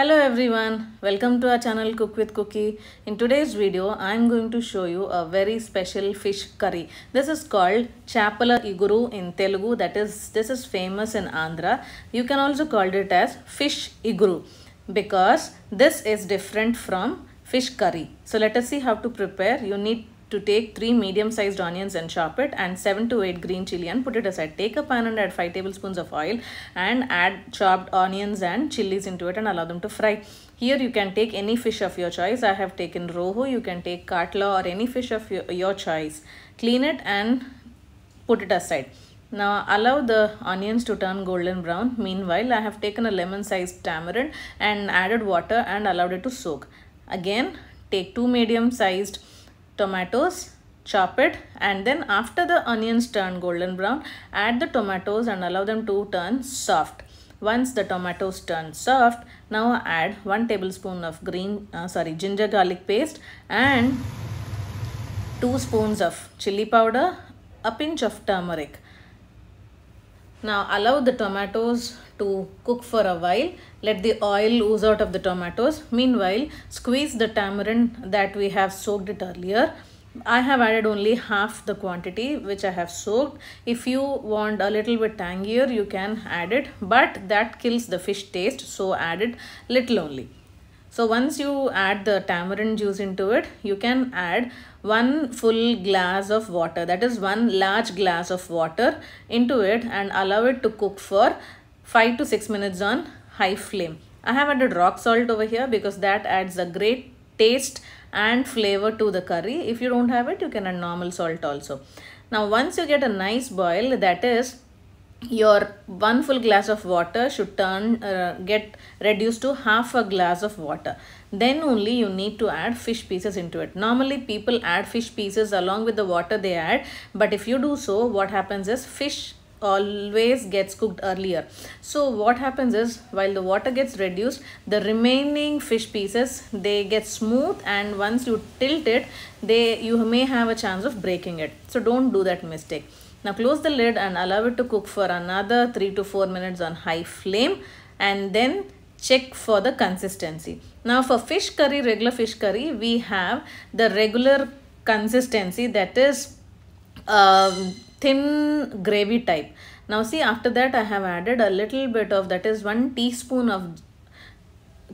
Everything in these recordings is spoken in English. Hello everyone, welcome to our channel Cook with Cookie. In today's video I am going to show you a very special fish curry. This is called Chepala Iguru in Telugu, that is, this is famous in Andhra. You can also call it as fish iguru because this is different from fish curry. So let us see how to prepare. You need to take 3 medium sized onions and chop it, and 7 to 8 green chili and put it aside. Take a pan and add 5 tablespoons of oil and add chopped onions and chilies into it and allow them to fry. Here you can take any fish of your choice. I have taken rohu, you can take katla or any fish of your choice. Clean it and put it aside. Now allow the onions to turn golden brown. Meanwhile, I have taken a lemon sized tamarind and added water and allowed it to soak. Again, take 2 medium sized tomatoes, chop it, and then after the onions turn golden brown, add the tomatoes and allow them to turn soft. Once the tomatoes turn soft, now add 1 tablespoon of ginger garlic paste and 2 spoons of chili powder, a pinch of turmeric. Now allow the tomatoes to cook for a while. Let the oil ooze out of the tomatoes. Meanwhile, squeeze the tamarind that we have soaked it earlier. I have added only half the quantity which I have soaked. If you want a little bit tangier, you can add it, but that kills the fish taste, so add it little only. So once you add the tamarind juice into it, you can add 1 full glass of water, that is 1 large glass of water into it, and allow it to cook for 5 to 6 minutes on high flame. I have added rock salt over here because that adds a great taste and flavor to the curry. If you don't have it, you can add normal salt also. Now once you get a nice boil, that is, your 1 full glass of water should get reduced to half a glass of water. Then only you need to add fish pieces into it. Normally people add fish pieces along with the water they add, but if you do so, what happens is fish always gets cooked earlier. So what happens is, while the water gets reduced, the remaining fish pieces, they get smooth, and once you tilt it, you may have a chance of breaking it. So don't do that mistake. Now close the lid and allow it to cook for another 3 to 4 minutes on high flame, and then check for the consistency. Now for fish curry, regular fish curry, we have the regular consistency, that is thin gravy type. Now see, after that I have added a little bit of, that is 1 teaspoon of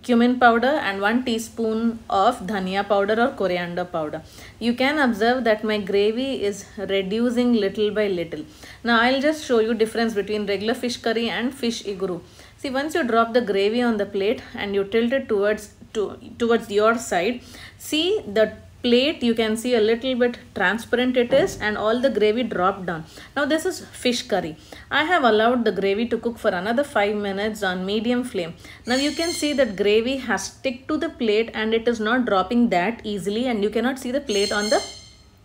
cumin powder and 1 teaspoon of dhania powder or coriander powder. You can observe that my gravy is reducing little by little. Now I'll just show you difference between regular fish curry and fish iguru. See, once you drop the gravy on the plate and you tilt it towards your side, see the plate, you can see a little bit transparent it is, and all the gravy dropped down. Now this is fish curry. I have allowed the gravy to cook for another 5 minutes on medium flame. Now you can see that gravy has stuck to the plate and it is not dropping that easily, and you cannot see the plate on the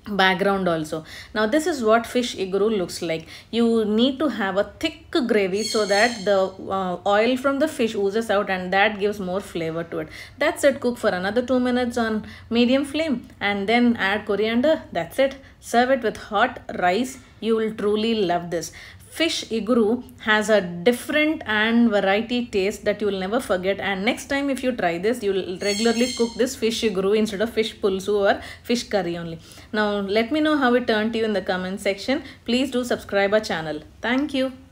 background also. Now this is what fish iguru looks like. You need to have a thick gravy so that the oil from the fish oozes out, and that gives more flavor to it. That's it. Cook for another 2 minutes on medium flame and then add coriander. That's it. Serve it with hot rice. You will truly love this. Fish iguru has a different and variety taste that you will never forget, and next time if you try this, you will regularly cook this fish iguru instead of fish pulsu or fish curry only. Now let me know how it turned to you in the comment section. Please do subscribe our channel. Thank you.